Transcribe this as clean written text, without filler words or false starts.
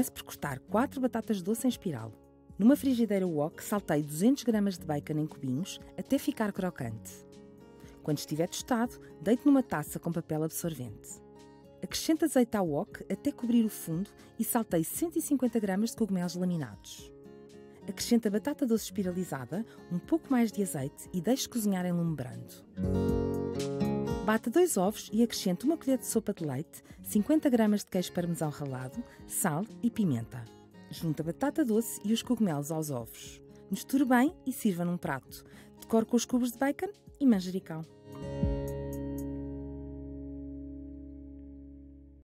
Comece por cortar 4 batatas doce em espiral. Numa frigideira wok, saltei 200 gramas de bacon em cubinhos até ficar crocante. Quando estiver tostado, deite numa taça com papel absorvente. Acrescente azeite ao wok até cobrir o fundo e saltei 150 gramas de cogumelos laminados. Acrescente a batata doce espiralizada, um pouco mais de azeite e deixe cozinhar em lume brando. Bata 2 ovos e acrescente 1 colher de sopa de leite, 50 gramas de queijo parmesão ralado, sal e pimenta. Junte a batata doce e os cogumelos aos ovos. Misture bem e sirva num prato. Decore com os cubos de bacon e manjericão.